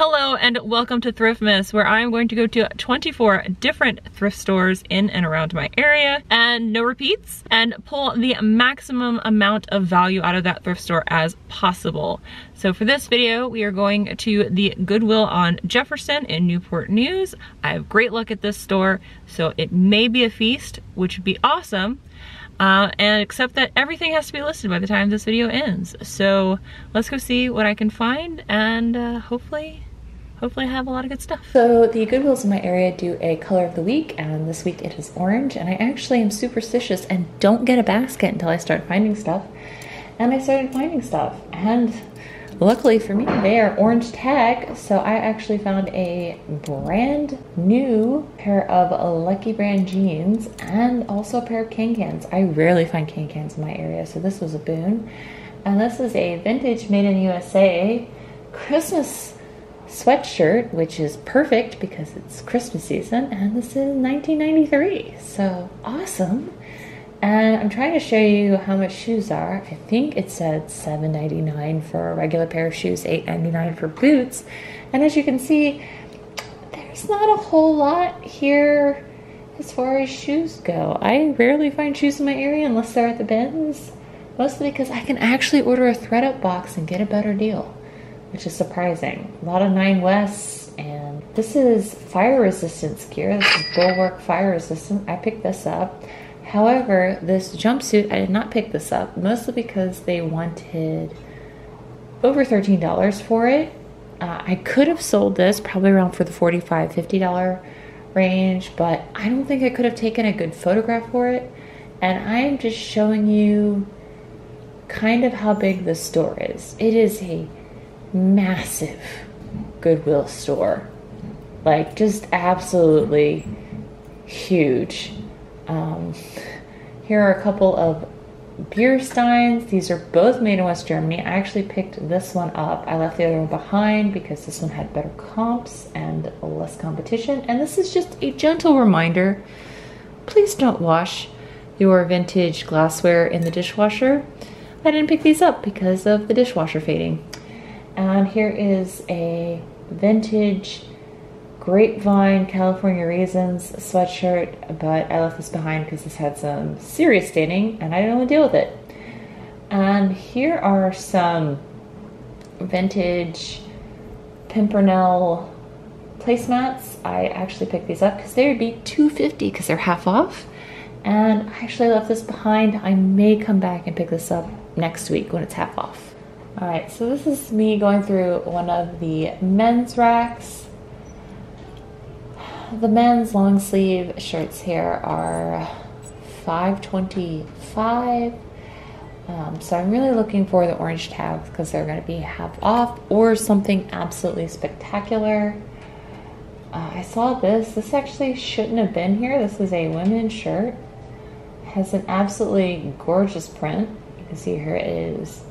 Hello and welcome to Thriftmas, where I'm going to go to 24 different thrift stores in and around my area, and no repeats, and pull the maximum amount of value out of that thrift store as possible. So for this video, we are going to the Goodwill on Jefferson in Newport News. I have great luck at this store, so it may be a feast, which would be awesome. And except that everything has to be listed by the time this video ends. So let's go see what I can find, and hopefully I have a lot of good stuff. So the Goodwills in my area do a color of the week, and this week it is orange, and I actually am superstitious and don't get a basket until I start finding stuff. And I started finding stuff, and luckily for me, they are orange tag, so I actually found a brand new pair of Lucky Brand jeans and also a pair of can-cans. I rarely find can-cans in my area, so this was a boon. And this is a vintage Made in USA Christmas sweatshirt, which is perfect because it's Christmas season, and this is 1993, so awesome. And I'm trying to show you how much shoes are. I think it said $7.99 for a regular pair of shoes, $8.99 for boots. And as you can see, there's not a whole lot here as far as shoes go. I rarely find shoes in my area unless they're at the bins, mostly because I can actually order a ThredUp box and get a better deal, which is surprising. A lot of Nine West, and this is fire resistance gear. This is Bulwark fire resistant. I picked this up. However, this jumpsuit, I did not pick this up, mostly because they wanted over $13 for it. I could have sold this probably around for the $45, $50 range, but I don't think I could have taken a good photograph for it. And I'm just showing you kind of how big this store is. It is a massive Goodwill store, like just absolutely huge. Here are a couple of Biersteins. These are both made in West Germany. I actually picked this one up. I left the other one behind because this one had better comps and less competition. And this is just a gentle reminder, please don't wash your vintage glassware in the dishwasher. I didn't pick these up because of the dishwasher fading. And here is a vintage Grapevine California Raisins sweatshirt, but I left this behind because this had some serious staining and I didn't want to deal with it. And here are some vintage Pimpernel placemats. I actually picked these up because they would be $2.50 because they're half off. And I actually left this behind. I may come back and pick this up next week when it's half off. Alright, so this is me going through one of the men's racks. The men's long sleeve shirts here are $5.25. So I'm really looking for the orange tags because they're going to be half off or something absolutely spectacular. I saw this. This actually shouldn't have been here. This is a women's shirt. It has an absolutely gorgeous print. You can see here it is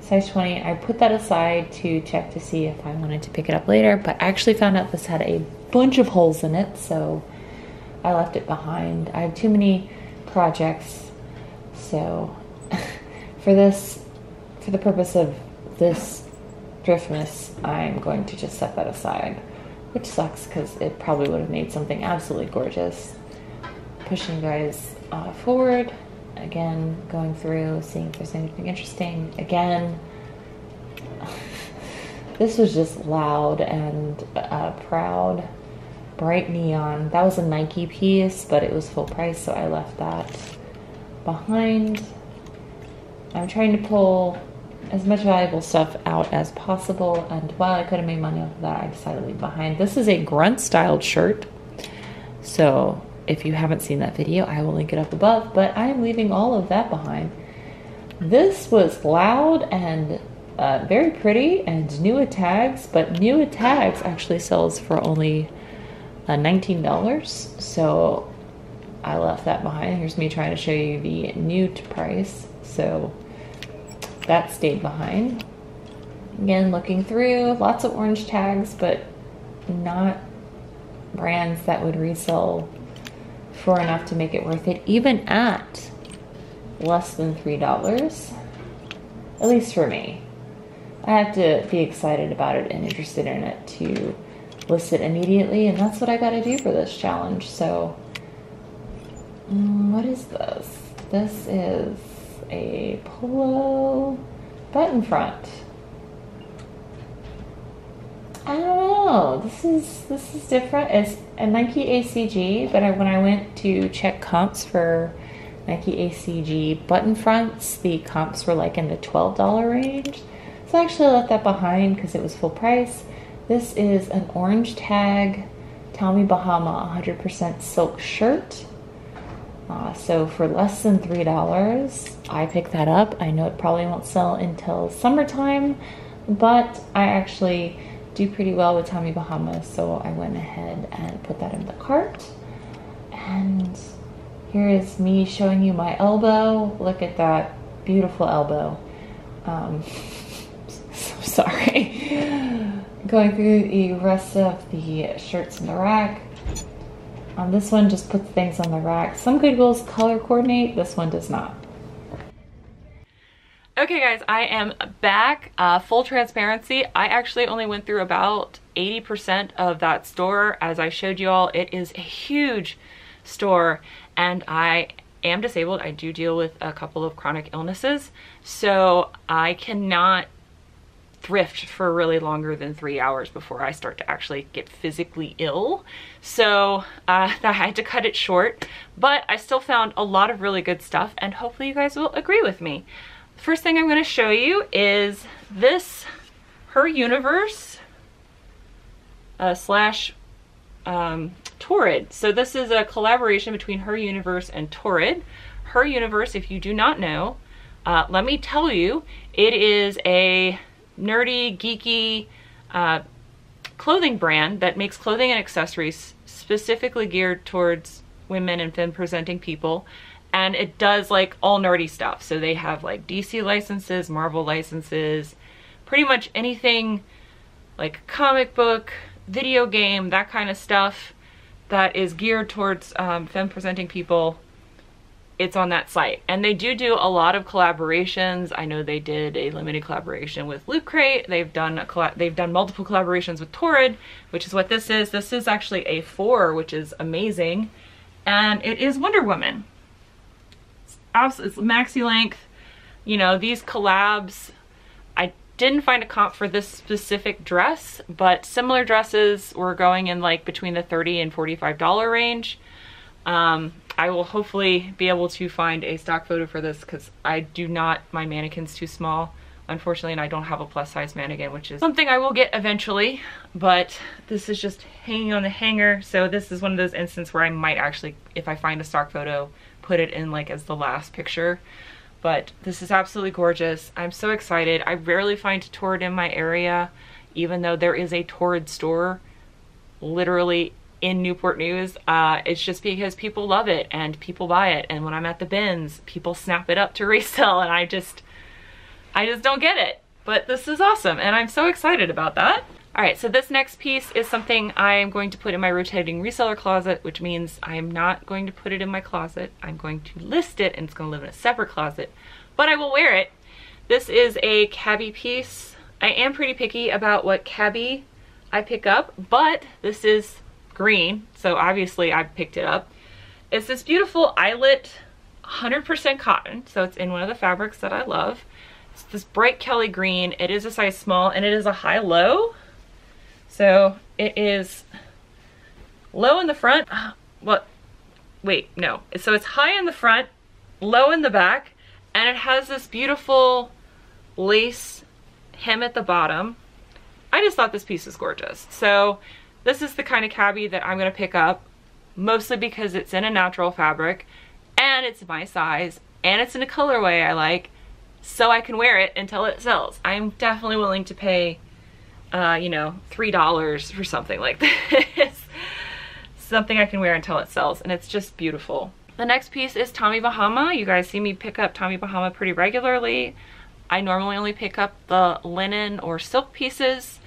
size 20. I put that aside to check to see if I wanted to pick it up later, but I actually found out this had a bunch of holes in it, so I left it behind. I have too many projects, so for the purpose of this Thriftmas, I'm going to just set that aside, which sucks because it probably would have made something absolutely gorgeous. Pushing you guys forward. Again, going through, seeing if there's anything interesting. Again, this was just loud and proud, bright neon. That was a Nike piece, but it was full price, so I left that behind. I'm trying to pull as much valuable stuff out as possible, and while I could have made money off of that, I decided to leave it behind. This is a grunt-styled shirt, so if you haven't seen that video, I will link it up above, but I am leaving all of that behind. This was loud and very pretty, and Nua tags, but Nua tags actually sells for only $19, so I left that behind. Here's me trying to show you the new price, so that stayed behind. Again, looking through, lots of orange tags, but not brands that would resell for enough to make it worth it, even at less than $3, at least for me. I have to be excited about it and interested in it to list it immediately, and that's what I gotta do for this challenge. So what is this? This is a polo button front. I don't know, this is different. It's a Nike ACG, but when I went to check comps for Nike ACG button fronts, the comps were like in the $12 range. So I actually left that behind because it was full price. This is an orange tag Tommy Bahama 100% silk shirt. So for less than $3, I picked that up. I know it probably won't sell until summertime, but I actually do pretty well with Tommy Bahama, so I went ahead and put that in the cart. And here is me showing you my elbow. Look at that beautiful elbow. So sorry. Going through the rest of the shirts in the rack. This one just puts things on the rack. Some Goodwills color coordinate, this one does not. Okay guys, I am back. Full transparency, I actually only went through about 80% of that store. As I showed you all, it is a huge store and I am disabled. I do deal with a couple of chronic illnesses, so I cannot thrift for really longer than 3 hours before I start to actually get physically ill. So I had to cut it short, but I still found a lot of really good stuff and hopefully you guys will agree with me. First thing I'm going to show you is this Her Universe / Torrid. So this is a collaboration between Her Universe and Torrid. Her Universe, if you do not know, let me tell you, it is a nerdy, geeky clothing brand that makes clothing and accessories specifically geared towards women and femme-presenting people, and it does like all nerdy stuff. So they have like DC licenses, Marvel licenses, pretty much anything like comic book, video game, that kind of stuff that is geared towards femme-presenting people. It's on that site, and they do a lot of collaborations. I know they did a limited collaboration with Loot Crate. They've done multiple collaborations with Torrid, which is what this is. This is actually a 4, which is amazing, and it is Wonder Woman. It's maxi length. You know, these collabs. I didn't find a comp for this specific dress, but similar dresses were going in like between the $30 and $45 range. I will hopefully be able to find a stock photo for this because my mannequin's too small, unfortunately, and I don't have a plus size mannequin, which is something I will get eventually, but this is just hanging on the hanger. So this is one of those instances where I might actually, if I find a stock photo, put it in like as the last picture, but this is absolutely gorgeous. I'm so excited. I rarely find Torrid in my area, even though there is a Torrid store literally in Newport News. It's just because people love it and people buy it, and when I'm at the bins people snap it up to resell, and I just don't get it, but this is awesome and I'm so excited about that. Alright, so this next piece is something I am going to put in my rotating reseller closet, which means I am not going to put it in my closet. I'm going to list it and it's going to live in a separate closet, but I will wear it. This is a cabbie piece. I am pretty picky about what cabbie I pick up, but this is green, so obviously I picked it up. It's this beautiful eyelet, 100% cotton, so it's in one of the fabrics that I love. It's this bright Kelly green. It is a size small and it is a high-low, so it is low in the front. So it's high in the front, low in the back, and it has this beautiful lace hem at the bottom. I just thought this piece was gorgeous, so this is the kind of cabbie that I'm going to pick up, mostly because it's in a natural fabric and it's my size and it's in a colorway I like, so I can wear it until it sells. I'm definitely willing to pay, you know, $3 for something like this. Something I can wear until it sells, and it's just beautiful. The next piece is Tommy Bahama. You guys see me pick up Tommy Bahama pretty regularly. I normally only pick up the linen or silk pieces.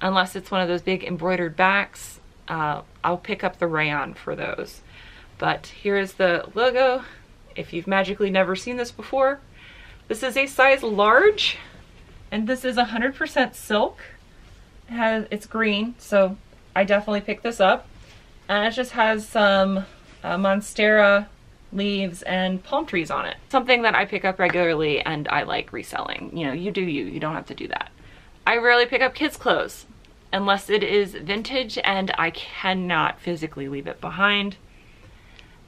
Unless it's one of those big embroidered backs, I'll pick up the rayon for those. But here is the logo, if you've magically never seen this before. This is a size large, And this is 100% silk. It's green, so I definitely picked this up. And it just has some monstera leaves and palm trees on it. Something that I pick up regularly and I like reselling. You know, you do you. You don't have to do that. I rarely pick up kids' clothes unless it is vintage and I cannot physically leave it behind.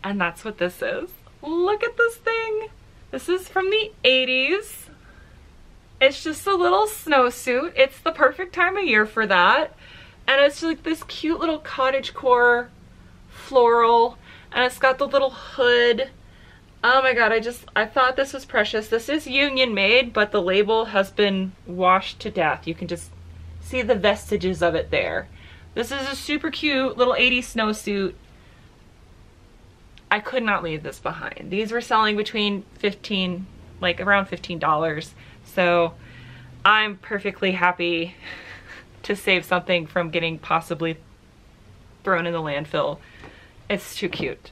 And that's what this is. Look at this thing. This is from the 80s. It's just a little snowsuit. It's the perfect time of year for that. And it's like this cute little cottagecore floral, and it's got the little hood. Oh my god, I thought this was precious. This is union made, but the label has been washed to death. You can just see the vestiges of it there. This is a super cute little 80s snowsuit. I could not leave this behind. These were selling between around $15. So I'm perfectly happy to save something from getting possibly thrown in the landfill. It's too cute.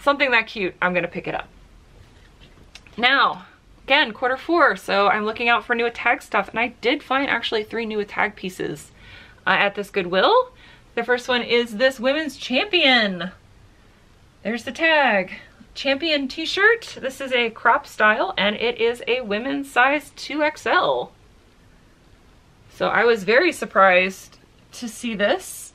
Something that cute, I'm gonna pick it up. Now, again, quarter four, so I'm looking out for new tag stuff, and I did find actually 3 new tag pieces at this Goodwill. The first one is this women's Champion. There's the tag. Champion t-shirt. This is a crop style, and it is a women's size 2XL. So I was very surprised to see this,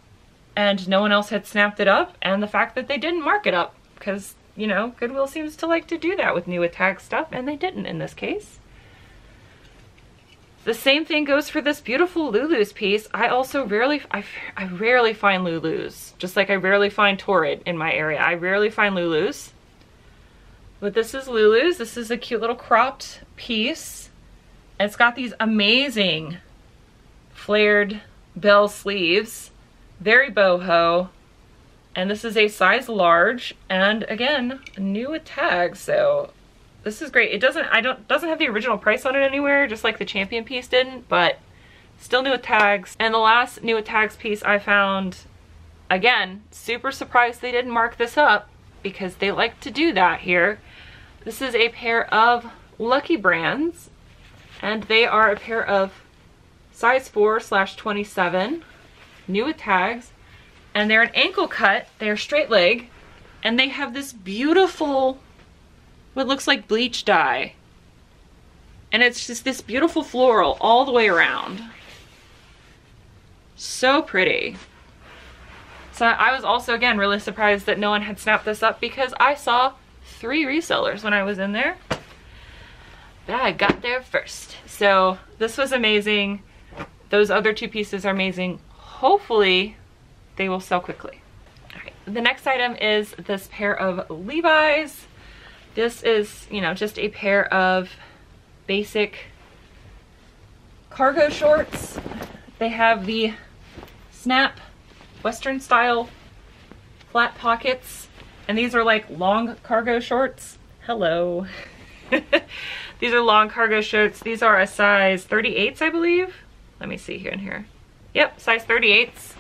and no one else had snapped it up, and the fact that they didn't mark it up, because, you know, Goodwill seems to like to do that with new tag stuff, and they didn't in this case. The same thing goes for this beautiful Lulu's piece. I rarely find Lulu's, just like I rarely find Torrid in my area. I rarely find Lulu's, but this is Lulu's. This is a cute little cropped piece. It's got these amazing flared bell sleeves, very boho, and this is a size large, and again, new with tags, so this is great. It doesn't have the original price on it anywhere, just like the Champion piece didn't, but still new with tags. And the last new with tags piece I found, again, super surprised they didn't mark this up, because they like to do that here. This is a pair of Lucky Brands, and they are a pair of size 4/27, new with tags, and they're an ankle cut. They're straight leg, and they have this beautiful, what looks like bleach dye, and it's just this beautiful floral all the way around. So pretty. So I was also, again, really surprised that no one had snapped this up, because I saw 3 resellers when I was in there, but I got there first. So this was amazing. Those other 2 pieces are amazing. Hopefully they will sell quickly. All right, the next item is this pair of Levi's. This is, you know, just a pair of basic cargo shorts. They have the snap Western style flat pockets, and these are like long cargo shorts. Hello. These are long cargo shorts. These are a size 38s, I believe. Let me see here and here. Yep, size 38s.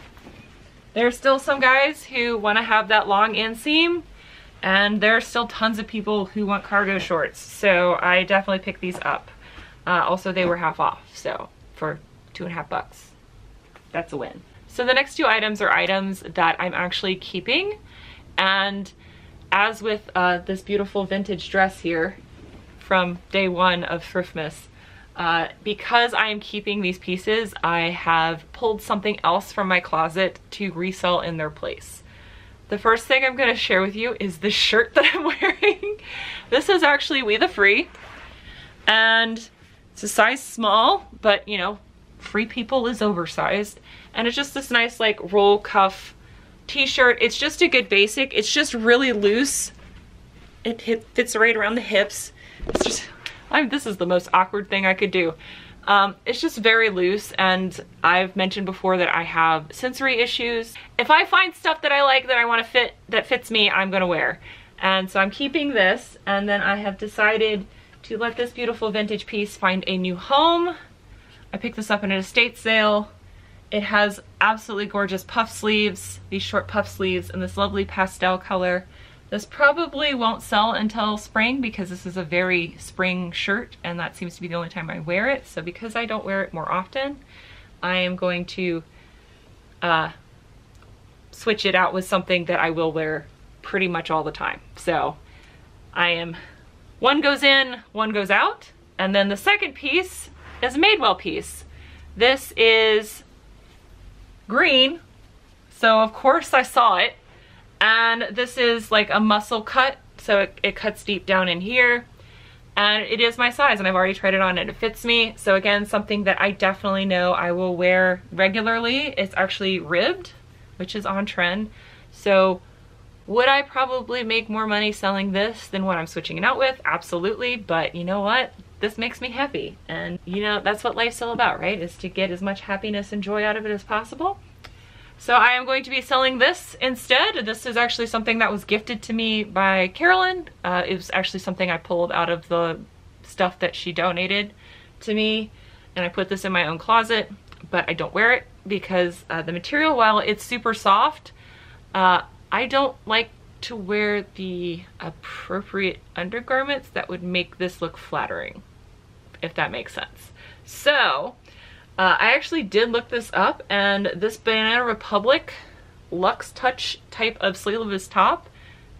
There's still some guys who want to have that long inseam, and there are still tons of people who want cargo shorts, so I definitely picked these up. Also, they were half off, so for $2.50. That's a win. So the next 2 items are items that I'm actually keeping, and as with this beautiful vintage dress here from day 1 of Thriftmas, because I am keeping these pieces, I have pulled something else from my closet to resell in their place. The first thing I'm going to share with you is the shirt that I'm wearing. This is actually We the Free, and it's a size small, but you know, Free People is oversized, and it's just this nice like roll cuff t-shirt. It's just a good basic. It's just really loose. It fits right around the hips. It's just, this is the most awkward thing I could do. It's just very loose, and I've mentioned before that I have sensory issues. If I find stuff that I like, that I want to fit, that fits me, I'm gonna wear. And so I'm keeping this, and then I have decided to let this beautiful vintage piece find a new home. I picked this up in an estate sale. It has absolutely gorgeous puff sleeves, these short puff sleeves in this lovely pastel color. This probably won't sell until spring because this is a very spring shirt and that seems to be the only time I wear it. So because I don't wear it more often, I am going to switch it out with something that I will wear pretty much all the time. So I am, one goes in, one goes out. And then the second piece is a Madewell piece. This is green, so of course I saw it. And this is like a muscle cut, so it cuts deep down in here. And it is my size, and I've already tried it on and it fits me. So again, something that I definitely know I will wear regularly. It's actually ribbed, which is on trend. So would I probably make more money selling this than what I'm switching it out with? Absolutely, but you know what? This makes me happy. And you know, that's what life's all about, right? Is to get as much happiness and joy out of it as possible. So I am going to be selling this instead. This is actually something that was gifted to me by Carolyn. It was actually something I pulled out of the stuff that she donated to me, and I put this in my own closet, but I don't wear it because the material, while it's super soft, I don't like to wear the appropriate undergarments that would make this look flattering, if that makes sense. So I actually did look this up, and this Banana Republic Luxe Touch type of sleeveless top,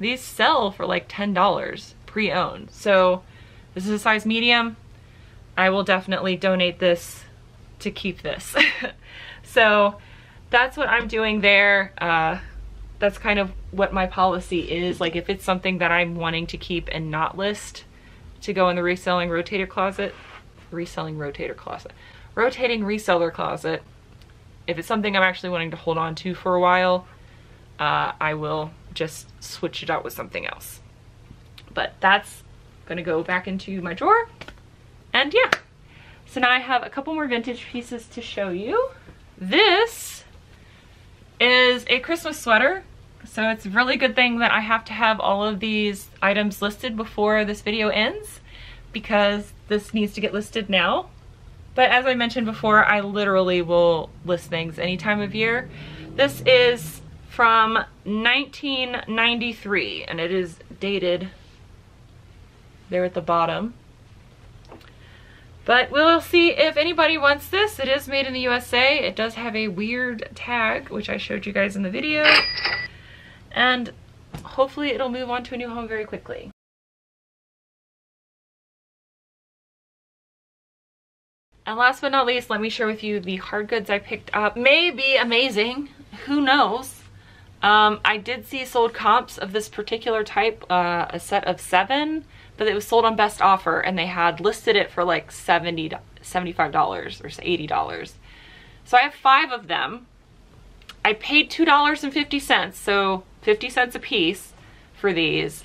these sell for like $10 pre-owned. So this is a size medium. I will definitely donate this to keep this. So that's what I'm doing there. That's kind of what my policy is. Like, if it's something that I'm wanting to keep and not list to go in the rotating reseller closet, if it's something I'm actually wanting to hold on to for a while, I will just switch it out with something else. But that's gonna go back into my drawer. And yeah, so now I have a couple more vintage pieces to show you. This is a Christmas sweater, so it's a really good thing that I have to have all of these items listed before this video ends, because this needs to get listed now. But as I mentioned before, I literally will list things any time of year. This is from 1993, and it is dated there at the bottom. But we'll see if anybody wants this. It is made in the USA. It does have a weird tag, which I showed you guys in the video. And hopefully it'll move on to a new home very quickly. And last but not least, let me share with you the hard goods I picked up. May be amazing, who knows? I did see sold comps of this particular type, a set of 7, but it was sold on best offer and they had listed it for like $70, $75 or $80. So I have 5 of them. I paid $2.50, so 50 cents a piece for these.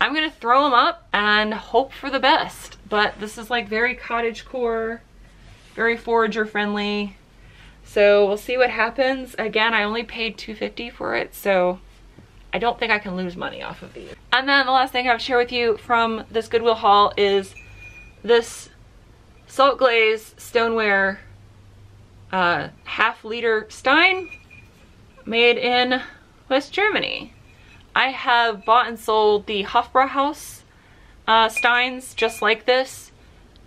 I'm gonna throw them up and hope for the best, but this is like very cottagecore, very forager friendly. So we'll see what happens. Again, I only paid $2.50 for it, so I don't think I can lose money off of these. And then the last thing I have to share with you from this Goodwill haul is this salt glaze stoneware half-liter stein made in West Germany. I have bought and sold the Hofbrauhaus steins just like this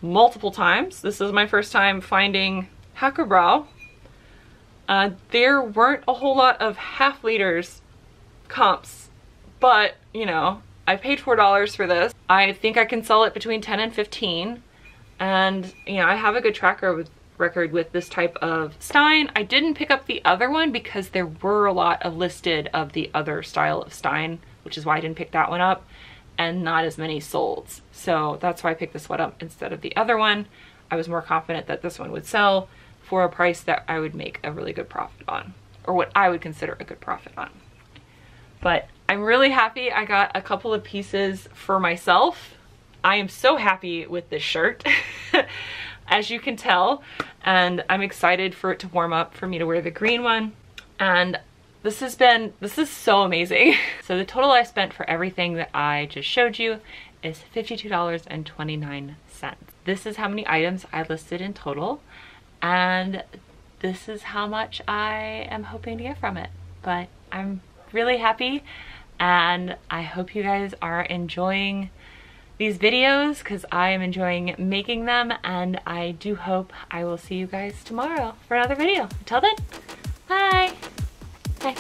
multiple times. This is my first time finding Hacker Brow. There weren't a whole lot of half-liters comps, but you know, I paid $4 for this. I think I can sell it between 10 and 15, and you know, I have a good track record with this type of stein. I didn't pick up the other one because there were a lot of listed of the other style of stein, which is why I didn't pick that one up, and not as many sold. So that's why I picked this one up instead of the other one. I was more confident that this one would sell for a price that I would make a really good profit on, or what I would consider a good profit on. But I'm really happy I got a couple of pieces for myself. I am so happy with this shirt, as you can tell, and I'm excited for it to warm up for me to wear the green one. And this is so amazing. So the total I spent for everything that I just showed you is $52.29. This is how many items I listed in total, and this is how much I am hoping to get from it. But I'm really happy. and I hope you guys are enjoying these videos because I am enjoying making them, and I do hope I will see you guys tomorrow for another video. Until then, bye! Bye!